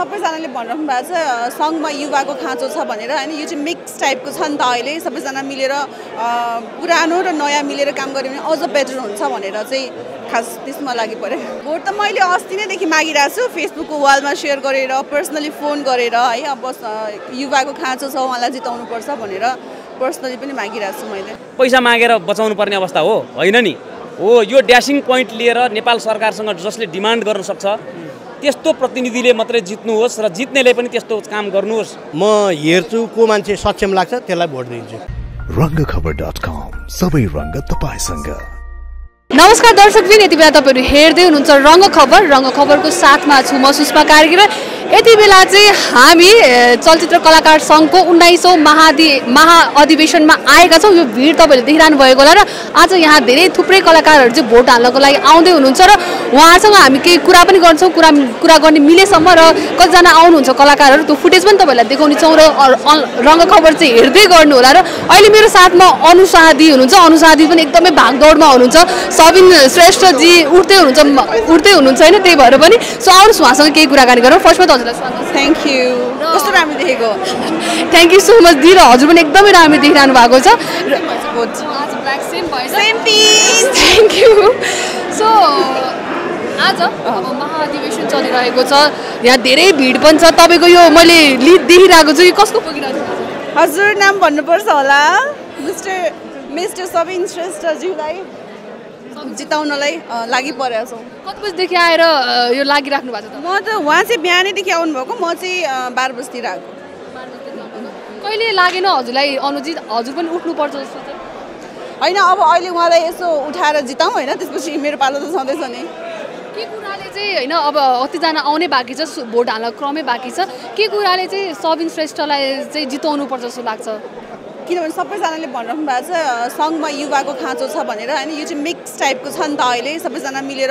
सबैजनाले भनिरहनु भएको छ संगमा युवाको खाँचो छ भनेर हैन। यो चाहिँ मिक्स टाइपको छ नि त। अहिले सबैजना मिलेर पुरानो र नयाँ मिलेर काम गर्यो भने अझ बेटर हुन्छ भनेर चाहिँ खास त्यसमा लागि परे। भोट त मैले अस्ति नैदेखि मागिरहेको छु, फेसबुकको वालमा शेयर गरेर, पर्सनली फोन गरेर है। अब युवाको खाँचो छ, उहाँलाई जिताउनु पर्छ भनेर पर्सनली पनि मागिरहेछु मैले। पैसा मागेर बचाउनु पर्ने अवस्था हो हैन नि। हो, यो ड्यासिङ पोइन्ट लिएर नेपाल सरकारसँग जसले डिमान्ड गर्न सक्छ त्यस्तो प्रतिनिधिले मात्रै जित्नुहोस् र जित्नेले पनि त्यस्तो काम गर्नुहोस्। म हेर्छु को मान्छे सक्षम लाग्छ त्यसलाई भोट दिन्छु। rangakhbar.com सबै रंग तपाईसँग। नमस्कार दर्शकबिन, यति बेला तपाईहरु हेर्दै हुनुहुन्छ रंग खबर। रंग खबरको साथमा छु म सुष्मा कार्की र यति बेला चाहिँ हामी चलचित्र कलाकार संघको 19औं महाअधिवेशनमा आएका छौँ। यो भिड तपाईले देखिरहनु भएको होला र आज यहाँ धेरै थुप्रै कलाकारहरु चाहिँ भोट हाल्नको लागि आउँदै हुनुहुन्छ र उहाँसँग हामी केही कुरा पनि गर्छौँ, कुरा गर्ने मिलेसम्म। र कतिजना आउनुहुन्छ कलाकारहरु, त्यो फुटेज पनि तपाईलाई देखाउने छौँ र रंग खबर चाहिँ हेर्दै गर्नु होला। र अहिले मेरो साथमा अनुसादी हुनुहुन्छ। अनुसादी पनि एकदमै भागदौडमा हुनुहुन्छ। सबिन श्रेष्ठ जी उठ्दै हुनुहुन्छ हैन, त्यही भएर पनि सो आउनुस् उहाँसँग केही कुराकानी गरौँ। फर्स्टमा थैंक यू, कस्तो राम्रो देखेको, थैंक यू सो मच दी। र हजुर पनि एकदमै राम्रो देखिरहनु भएको छ। Thank you. सो आज अब महाअधिवेशन चलिरहेको छ, यहाँ धेरै भिड पनि छ। तपाईँको यो मैले लिड देखिरहेको छु, यो कसको पुगिरहेको छ? हजुर नाम भन्नुपर्छ होला। मिस्टर सबिन श्रेष्ठज्यूलाई जिताउनलाई लागि परेका छौँ। कति बजीदेखि आएर यो लागिराख्नु भएको छ? म त उहाँ चाहिँ बिहानैदेखि आउनुभएको, म चाहिँ 12 बजीतिर आएको। कहिले लागेन हजुरलाई अनुजित? हजुर पनि उठ्नुपर्छ जस्तो होइन, अब अहिले उहाँलाई यसो उठाएर जिताउँ होइन, त्यसपछि मेरो पालो त सधैँ नि। के कुराले चाहिँ होइन, अब कतिजना आउने बाँकी छ, भोट हाल्न क्रमै बाँकी छ, के कुराले चाहिँ सबिन श्रेष्ठलाई चाहिँ जिताउनुपर्छ जस्तो लाग्छ? किनभने सबैजनाले भनिरहनु भएको छ संगमा युवाको खाँचो छ भनेर हैन। यो चाहिँ मिक्स टाइपको छ नि त। अहिले सबैजना मिलेर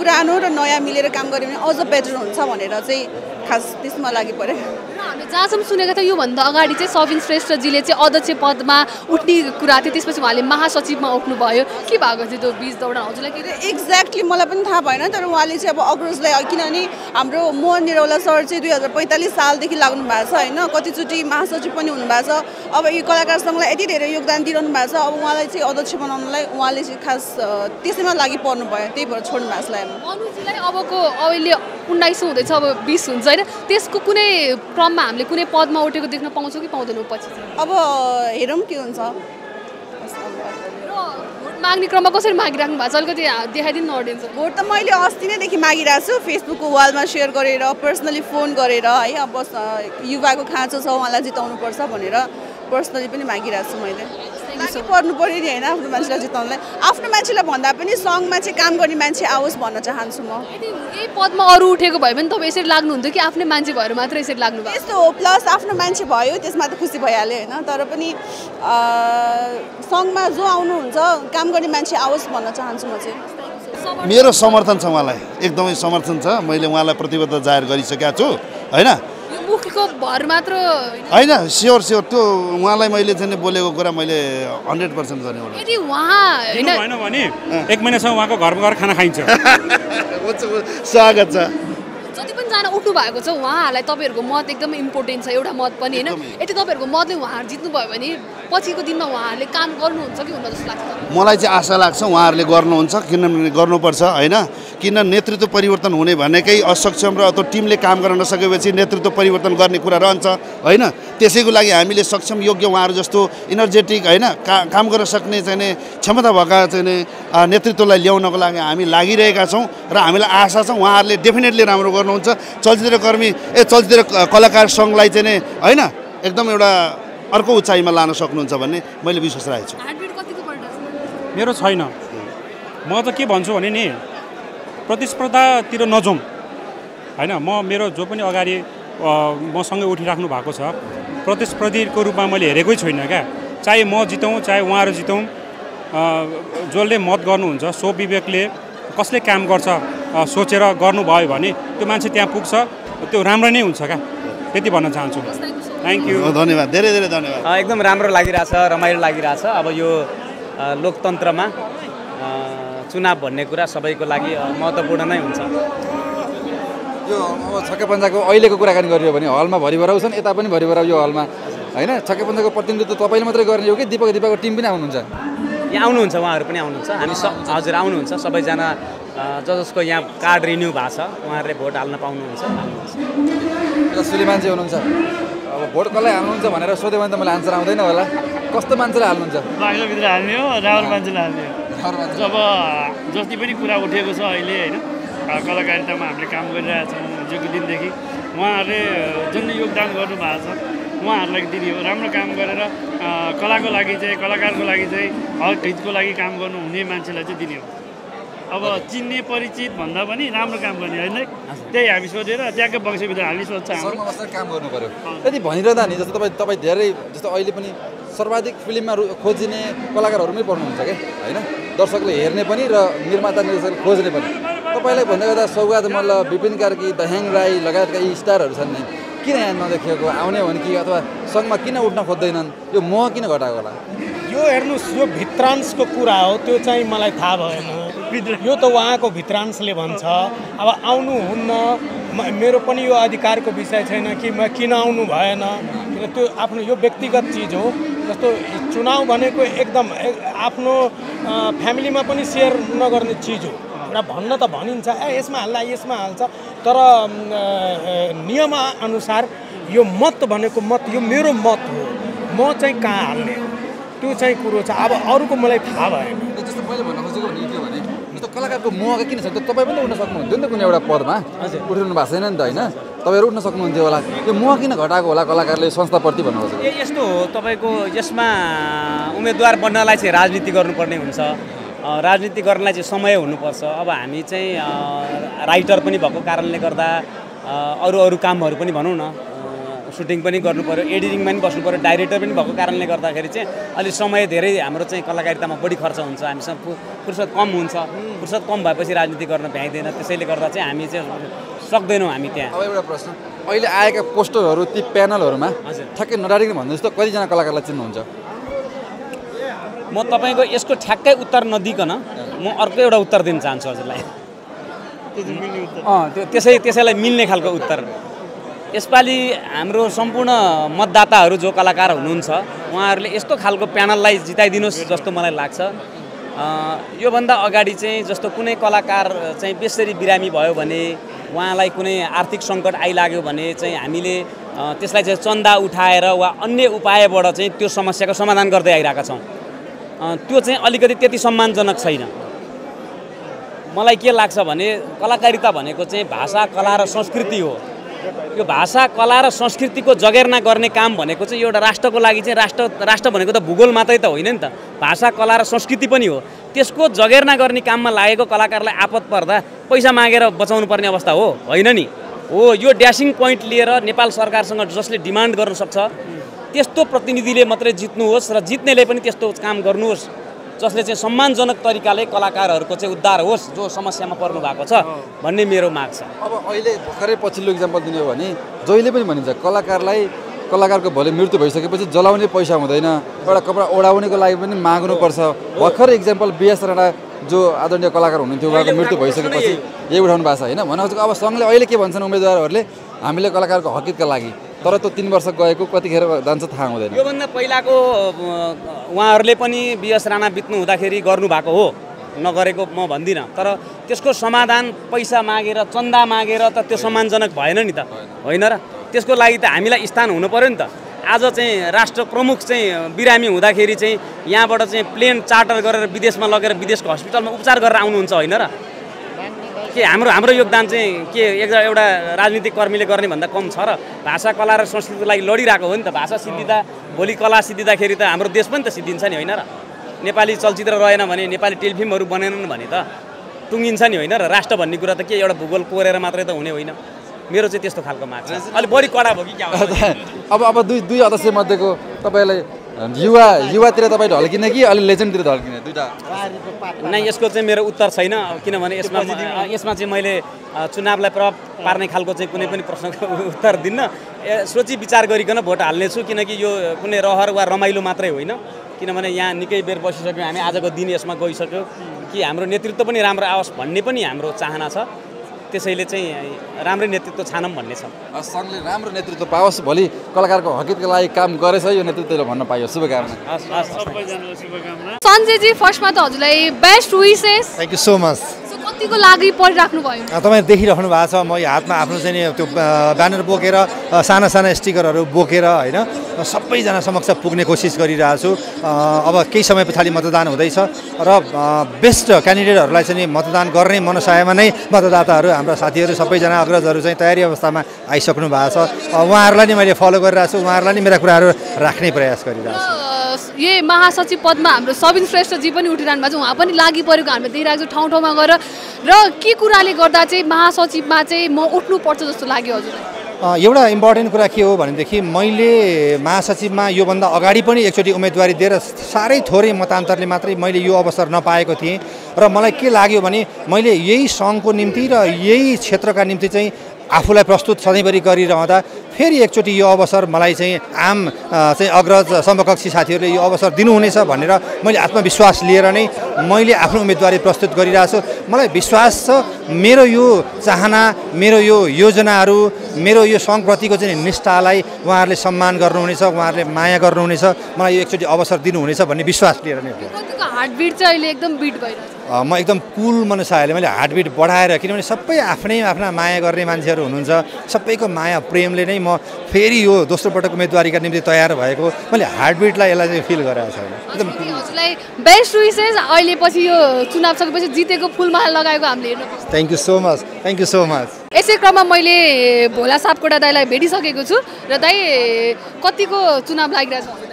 पुरानो र नयाँ मिलेर काम गर्यो भने अझ बेटर हुन्छ भनेर चाहिँ खास त्यसमा लागि पऱ्यो। हामीले जहाँसम्म सुनेको थियौँ योभन्दा अगाडि चाहिँ सबिन श्रेष्ठजीले चाहिँ अध्यक्ष पदमा उठ्ने कुरा थियो, त्यसपछि उहाँले महासचिवमा उठ्नुभयो। के भएको थियो त्यो बीच दौडान हजुरलाई? के एक्ज्याक्टली मलाई पनि थाहा भएन, तर उहाँले चाहिँ अब अग्रजलाई, किनभने हाम्रो मोहन निरौला सर चाहिँ 2045 सालदेखि लाग्नु भएको छ होइन, कतिचोटि महासचिव पनि हुनुभएको छ। अब यो कलाकार संघलाई यति धेरै योगदान दिइरहनु भएको छ, अब उहाँलाई चाहिँ अध्यक्ष बनाउनलाई उहाँले चाहिँ खास त्यसैमा लागि पर्नु भयो, त्यही भएर छोड्नु भएको छ। अनुजीलाई अबको अहिले 19 हुँदैछ, अब 20 हुन्छ होइन, त्यसको कुनै क्रममा हामीले कुनै पदमा उठेको देख्न पाउँछौँ कि पाउँदैनौँ? पछि अब हेरौँ के हुन्छ। माग्ने क्रममा कसरी मागिराख्नु भएको छ अलिकति देखाइदिनु न अडियन्स? भोट त मैले अस्ति नैदेखि मागिरहेको छु, फेसबुकको वालमा सेयर गरेर, पर्सनली फोन गरेर है। अब युवाको खाँचो छ, उहाँलाई जिताउनुपर्छ भनेर पर्सनली पनि मागिरहेको छु मैले। पर्नु पऱ्यो नि होइन आफ्नो मान्छेलाई जिताउनलाई। आफ्नो मान्छेलाई भन्दा पनि सङ्घमा चाहिँ काम गर्ने मान्छे आओस् भन्न चाहन्छु म। यही पदमा अरू उठेको भए पनि तपाईँ यसरी लाग्नुहुन्थ्यो कि आफ्नै मान्छे भएर मात्र यसरी लाग्नु भयो? यस्तो हो, प्लस आफ्नो मान्छे भयो त्यसमा त खुसी भइहाल्यो होइन, तर पनि सङ्घमा जो आउनुहुन्छ काम गर्ने मान्छे आओस् भन्न चाहन्छु म चाहिँ। मेरो समर्थन छ उहाँलाई, एकदमै समर्थन छ। मैले उहाँलाई प्रतिबद्धता जाहेर गरिसकेको छु होइन, मुखको भर मात्र होइन। स्योर त्यो उहाँलाई मैले चाहिँ बोलेको कुरा मैले 100% गर्ने होला। यदि उहाँ होइन भने 1 महिनासम्म उहाँको घरमा गएर खाना खाइन्छ। स्वागत छ जति पनि जना उठ्नु भएको छ उहाँहरूलाई। तपाईँहरूको मत एकदमै इम्पोर्टेन्ट छ, एउटा मत पनि होइन। यदि तपाईँहरूको मतले उहाँहरू जित्नुभयो भने पछिको दिनमा उहाँहरूले काम गर्नुहुन्छ कि हुन जस्तो लाग्छ? मलाई चाहिँ आशा लाग्छ उहाँहरूले गर्नुहुन्छ, किनभने गर्नुपर्छ होइन। किन नेतृत्व परिवर्तन हुने भनेकै असक्षम र अथवा टिमले काम गर्न नसकेपछि नेतृत्व परिवर्तन गर्ने कुरा रहन्छ होइन। त्यसैको लागि हामीले सक्षम योग्य उहाँहरू जस्तो इनर्जेटिक होइन काम गर्न सक्ने चाहिँ क्षमता भएका चाहिँ नेतृत्वलाई ल्याउनको लागि हामी लागिरहेका छौँ र हामीलाई आशा छ उहाँहरूले डेफिनेटली राम्रो गर्नुहुन्छ। चलचित्र कलाकार सङ्घलाई चाहिँ होइन एकदम एउटा अर्को उचाइमा लान सक्नुहुन्छ भन्ने मैले विश्वास राखेको छु। मेरो छैन, म त के भन्छु भने नि प्रतिस्पर्धातिर नजाउँ होइन। मेरो जो पनि अगाडि मसँगै उठिराख्नु भएको छ प्रतिस्पर्धीको रूपमा मैले हेरेकै छुइनँ क्या। चाहे म जितौँ चाहे उहाँहरू जितौँ, जसले मत गर्नुहुन्छ सो विवेकले कसले काम गर्छ सोचेर गर्नुभयो भने त्यो मान्छे त्यहाँ पुग्छ, त्यो राम्रो नै हुन्छ क्या। त्यति भन्न चाहन्छु। थ्याङ्क यू, धन्यवाद, धेरै धेरै धन्यवाद। एकदम राम्रो लागिरहेछ, रमाइलो लागिरहेछ। अब यो लोकतन्त्रमा चुनाव भन्ने कुरा सबैको लागि महत्त्वपूर्ण नै हुन्छ। यो छक्के पञ्जाको अहिलेको कुराकानी गरियो भने हलमा भरिभराउ छन्, यता पनि भरिभराउ यो हलमा हैन। छक्के पञ्जाको प्रतिनिधित्व तपाईँले मात्रै गर्ने हो कि दीपकको टिम पनि आउनुहुन्छ? यहाँ आउनुहुन्छ, उहाँहरू पनि आउनुहुन्छ, हामी हजुर आउनुहुन्छ सबैजना। जसको यहाँ कार्ड रिन्यू भएको छ उहाँहरूले भोट हाल्न पाउनुहुन्छ। जसले मान्छे हुनुहुन्छ अब भोट कसलाई हाल्नुहुन्छ भनेर सोध्यो भने त मलाई आन्सर आउँदैन होला। कस्तो मान्छेलाई हाल्नुहुन्छ? बाहिरभित्र हाल्ने हो, राहुल मान्छेलाई हाल्ने हो। जब जति पनि कुरा उठेको छ अहिले हैन, कलाकारितामा हामीले काम गरिरहेका छौँ हिजोको दिनदेखि, उहाँहरूले जुन योगदान गर्नुभएको छ उहाँहरूलाई दिने हो। राम्रो काम गरेर कलाको लागि चाहिँ, कलाकारको लागि चाहिँ, हक हितको लागि काम गर्नु हुने मान्छेलाई चाहिँ दिने हो। अब चिन्ने परिचित भन्दा पनि राम्रो काम गर्ने होइन, त्यही हामी सोचेर त्यहाँको वंशभित्र हामी सोध्छ काम गर्नु पऱ्यो। यदि भनिरहँदा नि जस्तो तपाईँ धेरै जस्तो अहिले पनि सर्वाधिक फिल्ममा खोजिने कलाकारहरूमै पर्नुहुन्छ क्या होइन, दर्शकले हेर्ने पनि र निर्माता निर्देशकले खोज्ने पनि। तपाईँलाई भन्दा गर्दा सौगात मल्ल, बिपिन कार्की, दाह्याङ राई लगायतका यी स्टारहरू छन् नि, किन यहाँ नदेखिएको? आउने हो भने कि अथवा सँगमा किन उठ्न खोज्दैनन्? यो मोह किन घटाएको होला? यो हेर्नुहोस्, यो भित्रांशको कुरा हो, त्यो चाहिँ मलाई थाहा भएन। यो त उहाँको भित्रांशले भन्छ। अब आउनुहुन्न, मेरो पनि यो अधिकारको विषय छैन कि म किन आउनु भएन, त्यो आफ्नो यो व्यक्तिगत चिज हो। जस्तो चुनाव भनेको एकदम आफ्नो फ्यामिलीमा पनि सेयर नगर्ने चिज हो। एउटा भन्न त भनिन्छ ए यसमा हाल्ला यसमा हाल्छ, तर नियमअनुसार यो मत भनेको मत, यो मेरो मत हो, म चाहिँ कहाँ हाल्ने त्यो चाहिँ कुरो छ। अब अरूको मलाई थाहा भएन। जस्तो मैले भन्न खोजेको भने के भने जस्तो कलाकारको मोह किन छ? तपाईँ पनि उठ्न सक्नुहुन्थ्यो नि त कुनै एउटा पदमा, उठ्नु भएको छैन नि त होइन, तपाईँहरू उठ्न सक्नुहुन्थ्यो होला। यो मोह किन घटाएको होला कलाकारले संस्थाप्रति भन्नु खोजेको? ए यस्तो हो, तपाईँको यसमा उम्मेदवार बन्नलाई चाहिँ राजनीति गर्नुपर्ने हुन्छ, राजनीति गर्नलाई चाहिँ समय हुनुपर्छ। अब हामी चाहिँ राइटर पनि भएको कारणले गर्दा अरू अरू कामहरू पनि भनौँ न, सुटिङ पनि गर्नु पऱ्यो, एडिटिङमा पनि बस्नु पऱ्यो, डाइरेक्टर पनि भएको कारणले गर्दाखेरि चाहिँ अलिक समय धेरै हाम्रो चाहिँ कलाकारितामा बढी खर्च हुन्छ, हामीसँग फुर्सद कम हुन्छ। फुर्सद कम भएपछि राजनीति गर्न भ्याइँदैन, त्यसैले गर्दा चाहिँ हामी चाहिँ सक्दैनौँ हामी त्यहाँ। अब एउटा प्रश्न, अहिले आएका पोस्टरहरू ती प्यानलहरूमा ठ्याक्कै नडारिकन भन्नु जस्तो कतिजना कलाकारलाई चिन्नुहुन्छ? म तपाईँको यसको ठ्याक्कै उत्तर नदिकन म अर्को एउटा उत्तर दिन चाहन्छु हजुरलाई। त्यसैलाई मिल्ने खालको उत्तर। यसपालि हाम्रो सम्पूर्ण मतदाताहरू जो कलाकार हुनुहुन्छ उहाँहरूले यस्तो खालको प्यानललाई जिताइदिनुहोस् जस्तो मलाई लाग्छ। योभन्दा अगाडि चाहिँ जस्तो कुनै कलाकार चाहिँ बेसरी बिरामी भयो भने, उहाँलाई कुनै आर्थिक सङ्कट आइलाग्यो भने चाहिँ हामीले त्यसलाई चाहिँ चन्दा उठाएर वा अन्य उपायबाट चाहिँ त्यो समस्याको समाधान गर्दै आइरहेका छौँ। त्यो चाहिँ अलिकति त्यति सम्मानजनक छैन। मलाई के लाग्छ भने कलाकारिता भनेको चाहिँ भाषा, कला र संस्कृति हो। यो भाषा, कला र संस्कृतिको जगेर्ना गर्ने काम भनेको चाहिँ एउटा राष्ट्रको लागि चाहिँ राष्ट्र भनेको त भूगोल मात्रै त होइन नि त, भाषा कला र संस्कृति पनि हो। त्यसको जगेर्ना गर्ने काममा लागेको कलाकारलाई आपत पर्दा पैसा मागेर बचाउनु पर्ने अवस्था हो होइन नि। हो यो ड्यासिङ पोइन्ट लिएर नेपाल सरकारसँग जसले डिमान्ड गर्न सक्छ त्यस्तो प्रतिनिधिले मात्रै जित्नुहोस् र जित्नेले पनि त्यस्तो काम गर्नुहोस् जसले चाहिँ सम्मानजनक तरिकाले कलाकारहरूको चाहिँ उद्धार होस् जो समस्यामा पर्नु भएको छ भन्ने मेरो माग छ। अब अहिले भर्खरै पछिल्लो इक्जाम्पल दिने हो भने जहिले पनि भनिन्छ कलाकारलाई, कलाकारको भोलि मृत्यु भइसकेपछि जलाउने पैसा हुँदैन, एउटा कपडा ओढाउनेको लागि पनि माग्नुपर्छ। भर्खर इक्जाम्पल B.S. राणा जो आदरणीय कलाकार हुनुहुन्थ्यो, उहाँको मृत्यु भइसकेपछि यही उठाउनु भएको छ होइन। भनेको अब सङ्घले अहिले के भन्छन् उम्मेदवारहरूले, हामीले कलाकारको हकितका लागि, तर त्यो 3 वर्ष गएको कतिखेर जान्छ थाहा हुँदैन। योभन्दा पहिलाको उहाँहरूले पनि B.S. राणा बित्नु हुँदाखेरि गर्नुभएको हो, नगरेको म भन्दिनँ, तर त्यसको समाधान पैसा मागेर चन्दा मागेर त त्यो सम्मानजनक भएन नि त होइन र। त्यसको लागि त हामीलाई स्थान हुनु पऱ्यो नि त। आज चाहिँ राष्ट्र प्रमुख चाहिँ बिरामी हुँदाखेरि चाहिँ यहाँबाट चाहिँ प्लेन चार्टर गरेर विदेशमा लगेर विदेशको हस्पिटलमा उपचार गरेर आउनुहुन्छ होइन र। के हाम्रो योगदान चाहिँ के एउटा राजनीतिक कर्मीले गर्ने भन्दा कम छ र? भाषा कला र संस्कृतिको लागि लडिरहेको हो नि त। भाषा सिद्धिँदा भोलि कला सिद्धिँदाखेरि त हाम्रो देश पनि त सिद्धिन्छ नि होइन र। नेपाली चलचित्र रहेन भने, नेपाली टेलिफिल्महरू बनेनन् भने त टुङ्गिन्छ नि होइन र। राष्ट्र भन्ने कुरा त के एउटा भूगोल कोरेर मात्रै त हुने होइन। मेरो चाहिँ त्यस्तो खालको माग छ, अलिक बढी कडा भयो कि क्या। अब दुई अध्यक्ष मध्येको तपाईँलाई युवातिर तपाईँ ढल्किने कि अलि लेजेन्डतिर ढल्किने? दुईवटा नै, यसको चाहिँ मेरो उत्तर छैन किनभने यसमा चाहिँ मैले चुनावलाई प्रभाव पार्ने खालको चाहिँ कुनै पनि प्रश्नको उत्तर दिन्न। सोची विचार गरिकन भोट हाल्नेछु किनकि यो कुनै रहर वा रमाइलो मात्रै होइन। किनभने यहाँ निकै बेर बसिसक्यौँ हामी, आजको दिन यसमा गइसक्यो कि हाम्रो नेतृत्व पनि राम्रो आओस् भन्ने पनि हाम्रो चाहना छ। त्यसैले चाहिँ राम्रो नेतृत्व छानौं भन्ने छ। संघले राम्रो नेतृत्व पाओस्, भोलि कलाकारको हकितका लागि काम गरेछ यो नेतृत्वले भन्न पाइयो। शुभकामना। सबैजनालाई शुभकामना। संजय जी फर्स्टमा त हजुरलाई best wishes. Thank you so much. So कतिको लागि परिराख्नु भयो? तपाई देखिराख्नु भएको छ म यो हातमा आफ्नो चाहिँ त्यो ब्यानर बोकेर साना साना स्टिकरहरु बोकेर हैन सबैजना समक्ष पुग्ने कोसिस गरिरहेको छु। अब केही समय पछाडि मतदान हुँदैछ र बेस्ट क्यान्डिडेटहरुलाई चाहिँ मतदान गर्ने मनसायमा नै मतदाताहरु हाम्रा साथीहरु सबैजना अग्रजहरु चाहिँ तयारी अवस्थामा आइसक्नु भएको छ। उहाँहरुलाई नै मैले फलो गरिरहेको छु, उहाँहरुलाई नै मेरा कुराहरु राख्ने प्रयास गरिरहेको छु। यही महासचिव पदमा हाम्रो सबिन श्रेष्ठजी पनि उठिरहनु भएको छ, उहाँ पनि लागि परेको हामीले देखिरहेको छु ठाउँ ठाउँमा गएर। र के कुराले गर्दा चाहिँ महासचिवमा चाहिँ म उठ्नु पर्छ जस्तो लाग्यो हजुरलाई? एउटा इम्पोर्टेन्ट कुरा के हो भनेदेखि मैले महासचिवमा योभन्दा अगाडि पनि एकचोटि उम्मेदवारी दिएर साह्रै थोरै मतान्तरले मात्रै मैले यो अवसर नपाएको थिएँ। र मलाई के लाग्यो भने मैले यही सङ्घको निम्ति र यही क्षेत्रका निम्ति चाहिँ आफूलाई प्रस्तुत सधैँभरि गरिरहँदा फेरि एकचोटि यो अवसर मलाई चाहिँ आम चाहिँ अग्रज समकक्षी साथीहरूले यो अवसर दिनुहुनेछ भनेर मैले आत्मविश्वास लिएर नै मैले आफ्नो उम्मेदवारी प्रस्तुत गरिरहेको छु। मलाई विश्वास छ मेरो यो चाहना, मेरो यो योजनाहरू, मेरो यो सङ्घप्रतिको चाहिँ निष्ठालाई उहाँहरूले सम्मान गर्नुहुनेछ, उहाँहरूले माया गर्नुहुनेछ, मलाई यो एकचोटि अवसर दिनुहुनेछ भन्ने विश्वास लिएर नै हार्टबिट चाहिँ अहिले एकदम बिट भइरहेको छ। म एकदम कुल मनसायले मैले हार्टबिट बढाएर, किनभने सबै आफ्नै आफ्ना माया गर्ने मान्छेहरू हुनुहुन्छ, सबैको माया प्रेमले नै म फेरि यो दोस्रो पटक उम्मेदवारीका निम्ति तयार भएको मैले हार्टबिटलाई यसलाई चाहिँ फिल गराएको छैन। एकदम हजुरलाई बेस्ट विशेस। अहिले पछि यो चुनाव सकेपछि जितेको फुलमाला लगाएको हामीले हेर्नु पर्छ। Thank you so much. Thank you so much. यसै क्रममा मैले भोला सापकोटा दाइलाई भेटिसकेको छु र दाइ कतिको चुनाव लागिरहेको छ?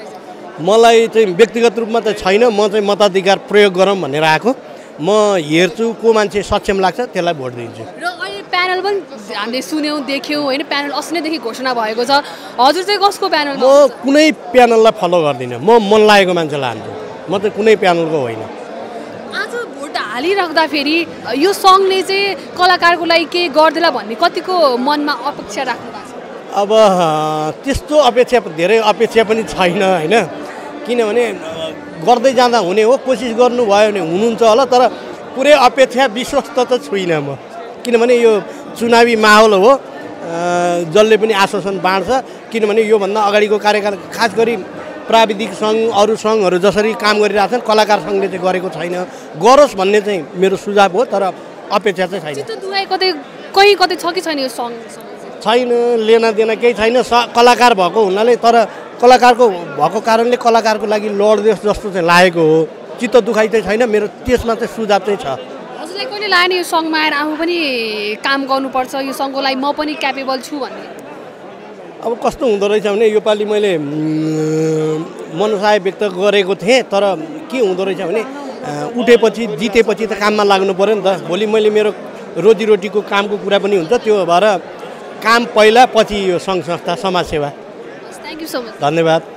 मलाई चाहिँ व्यक्तिगत रूपमा त छैन, म चाहिँ मताधिकार प्रयोग गरौँ भनेर आएको। म हेर्छु को मान्छे सक्षम लाग्छ त्यसलाई भोट दिन्छु। र अहिले प्यानल पनि हामीले सुन्यौँ देख्यौँ होइन, प्यानल अस्तिदेखि घोषणा भएको छ, हजुर चाहिँ कसको प्यानल? म कुनै प्यानललाई फलो गर्दिनँ, म मन लागेको मान्छेलाई हाल्छु, म चाहिँ कुनै प्यानलको होइन। आज भोट हालिराख्दा फेरि यो सङ्घले चाहिँ कलाकारको लागि केही गर्दैला भन्ने कतिको मनमा अपेक्षा राख्नु भएको छ? अब त्यस्तो अपेक्षा धेरै अपेक्षा पनि छैन होइन, किनभने गर्दै जाँदा हुने हो, कोसिस गर्नुभयो भने हुनुहुन्छ होला। तर पुरै अपेक्षा विश्वस्त त छुइनँ म, किनभने यो चुनावी माहौल हो, जसले पनि आश्वासन बाँड्छ। किनभने योभन्दा अगाडिको कार्यकाल खास गरी प्राविधिक सङ्घ अरू सङ्घहरू जसरी काम गरिरहेछन् कलाकार सङ्घले चाहिँ गरेको छैन, गरोस् भन्ने चाहिँ मेरो सुझाव हो। तर अपेक्षा चाहिँ छैन, कतै छ कि छैन, यो सङ्घ छैन, लेनादेना केही छैन कलाकार भएको हुनाले। तर कलाकारको भएको कारणले कलाकारको लागि लड्दैछ जस्तो चाहिँ लागेको हो, चित्त दुखाइ चाहिँ छैन मेरो, त्यसमा चाहिँ सुझाव चाहिँ छ। हजुरलाई कहिले लाग्यो यो सङ्घमा आएर आफू पनि काम गर्नुपर्छ, यो सङ्घको लागि म पनि क्यापेबल छु भन्ने? अब कस्तो हुँदो रहेछ भने योपालि मैले मनसाय व्यक्त गरेको थिएँ, तर के हुँदो रहेछ भने उठेपछि जितेपछि त काममा लाग्नु पऱ्यो नि त। भोलि मैले मेरो रोजीरोटीको कामको कुरा पनि हुन्छ, त्यो भएर काम पहिला पछि यो सङ्घ संस्था समाजसेवा। Thank you so much. धन्यवाद।